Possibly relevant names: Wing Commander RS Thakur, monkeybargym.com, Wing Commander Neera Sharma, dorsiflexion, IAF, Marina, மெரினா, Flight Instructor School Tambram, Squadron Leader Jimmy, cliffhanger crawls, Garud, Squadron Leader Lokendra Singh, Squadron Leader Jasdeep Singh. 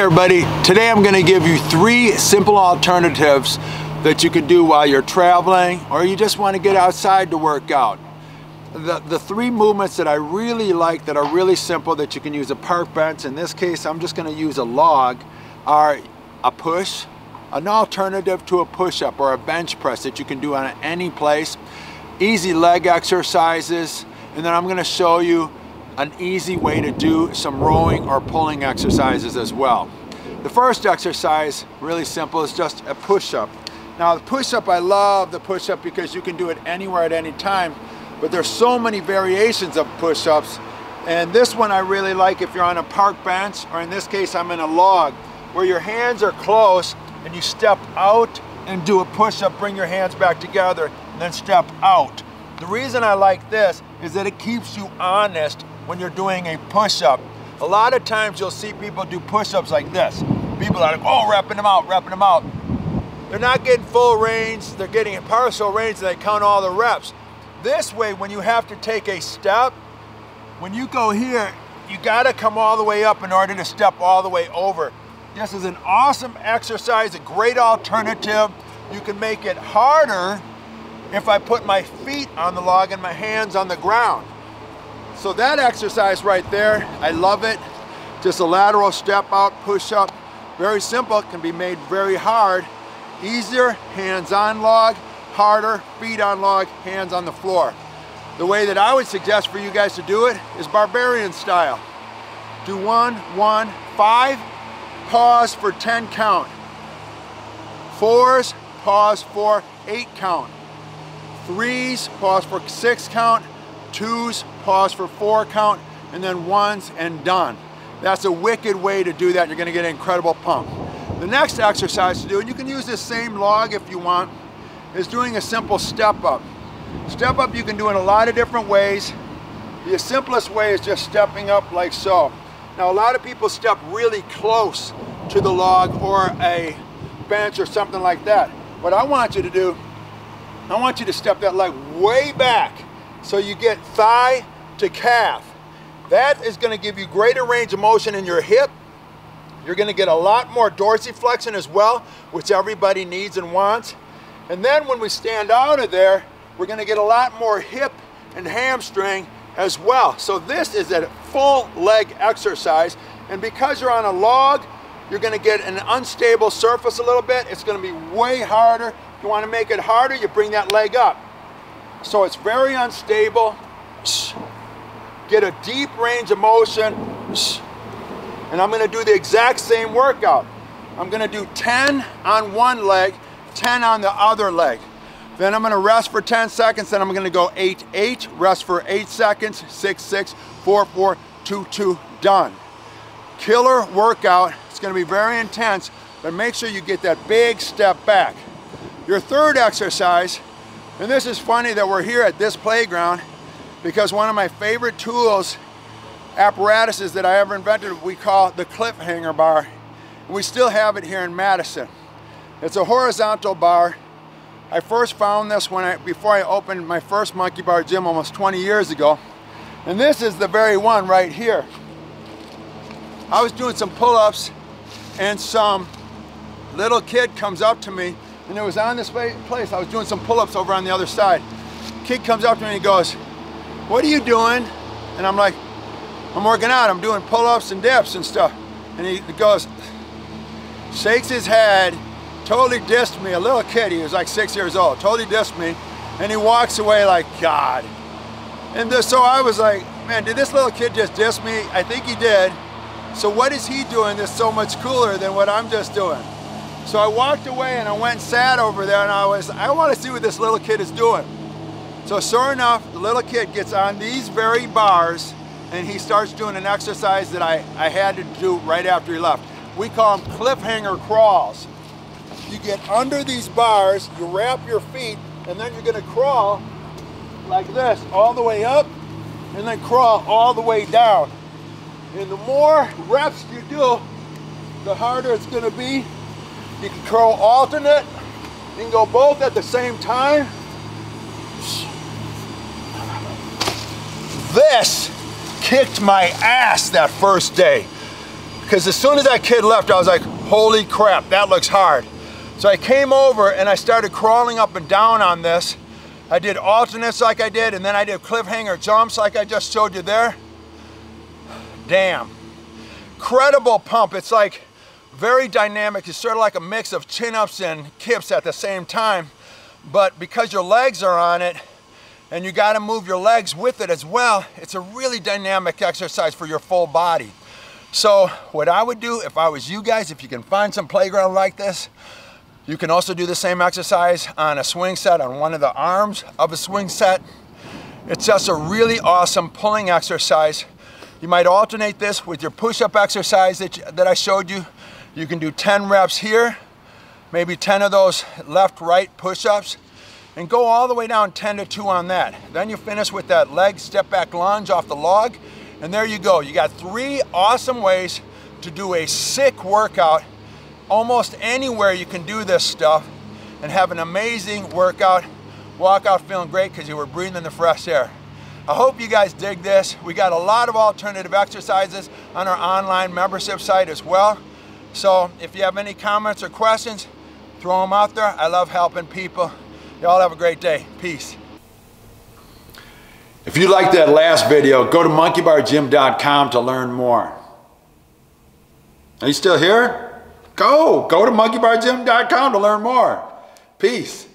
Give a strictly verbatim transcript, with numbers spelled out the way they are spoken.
Hey everybody, today I'm going to give you three simple alternatives that you can do while you're traveling or you just want to get outside to work out. The, the three movements that I really like that are really simple that you can use a park bench, in this case I'm just going to use a log, are a push, an alternative to a push-up or a bench press that you can do on any place, easy leg exercises, and then I'm going to show you an easy way to do some rowing or pulling exercises as well. The first exercise, really simple, is just a push-up. Now the push-up, I love the push-up because you can do it anywhere at any time, but there's so many variations of push-ups, and this one I really like if you're on a park bench, or in this case I'm in a log, where your hands are close and you step out and do a push-up, bring your hands back together, and then step out. The reason I like this is that it keeps you honest when you're doing a push-up. A lot of times you'll see people do push-ups like this. People are like, oh, repping them out, repping them out. They're not getting full range, they're getting a partial range, and they count all the reps. This way, when you have to take a step, when you go here, you gotta come all the way up in order to step all the way over. This is an awesome exercise, a great alternative. You can make it harder if I put my feet on the log and my hands on the ground. So that exercise right there, I love it. Just a lateral step out, push up. Very simple, it can be made very hard. Easier, hands on log, harder, feet on log, hands on the floor. The way that I would suggest for you guys to do it is barbarian style. Do one, one, five, pause for ten count. Fours, pause for eight count. Threes, pause for six count. Twos, pause for four count, and then ones and done. That's a wicked way to do that. You're gonna get an incredible pump. The next exercise to do, and you can use this same log if you want, is doing a simple step up. Step up you can do in a lot of different ways. The simplest way is just stepping up like so. Now a lot of people step really close to the log or a bench or something like that. What I want you to do, I want you to step that leg way back. So you get thigh to calf. That is going to give you greater range of motion in your hip. You're going to get a lot more dorsiflexion as well, which everybody needs and wants. And then when we stand out of there, we're going to get a lot more hip and hamstring as well. So this is a full leg exercise. And because you're on a log, you're going to get an unstable surface a little bit. It's going to be way harder. If you want to make it harder, you bring that leg up. So it's very unstable. Get a deep range of motion. And I'm gonna do the exact same workout. I'm gonna do ten on one leg, ten on the other leg. Then I'm gonna rest for ten seconds, then I'm gonna go eight, eight, rest for eight seconds, six, six, four, four, two, two, done. Killer workout. It's gonna be very intense, but make sure you get that big step back. Your third exercise, and this is funny that we're here at this playground because one of my favorite tools, apparatuses that I ever invented, we call the cliffhanger bar. We still have it here in Madison. It's a horizontal bar. I first found this when I, before I opened my first Monkey Bar Gym almost twenty years ago. And this is the very one right here. I was doing some pull-ups and some little kid comes up to me. And it was on this place, I was doing some pull-ups over on the other side. Kid comes up to me and he goes, what are you doing? And I'm like, I'm working out, I'm doing pull-ups and dips and stuff. And he goes, shakes his head, totally dissed me, a little kid, he was like six years old, totally dissed me, and he walks away like, God. And this, so I was like, man, did this little kid just diss me? I think he did. So what is he doing that's so much cooler than what I'm just doing? So I walked away and I went and sat over there and I was, I want to see what this little kid is doing. So sure enough, the little kid gets on these very bars and he starts doing an exercise that I, I had to do right after he left. We call them cliffhanger crawls. You get under these bars, you wrap your feet, and then you're going to crawl like this all the way up and then crawl all the way down. And the more reps you do, the harder it's going to be. You can curl alternate, you can go both at the same time. This kicked my ass that first day. because as soon as that kid left, I was like, holy crap, that looks hard. So I came over and I started crawling up and down on this. I did alternates like I did, and then I did cliffhanger jumps like I just showed you there. Damn. Incredible pump. It's like very dynamic. It's sort of like a mix of chin-ups and kips at the same time. But because your legs are on it, and you gotta move your legs with it as well, it's a really dynamic exercise for your full body. So what I would do if I was you guys, if you can find some playground like this, you can also do the same exercise on a swing set, on one of the arms of a swing set. It's just a really awesome pulling exercise. You might alternate this with your push-up exercise that, you, that I showed you. You can do ten reps here, maybe ten of those left-right push-ups, and go all the way down ten to two on that. Then you finish with that leg step-back lunge off the log, and there you go. You got three awesome ways to do a sick workout. Almost anywhere you can do this stuff and have an amazing workout. Walk out feeling great because you were breathing in the fresh air. I hope you guys dig this. We got a lot of alternative exercises on our online membership site as well. So if you have any comments or questions, throw them out there. I love helping people. Y'all have a great day. Peace. If you liked that last video, go to monkey bar gym dot com to learn more. Are you still here? Go, go to monkey bar gym dot com to learn more. Peace.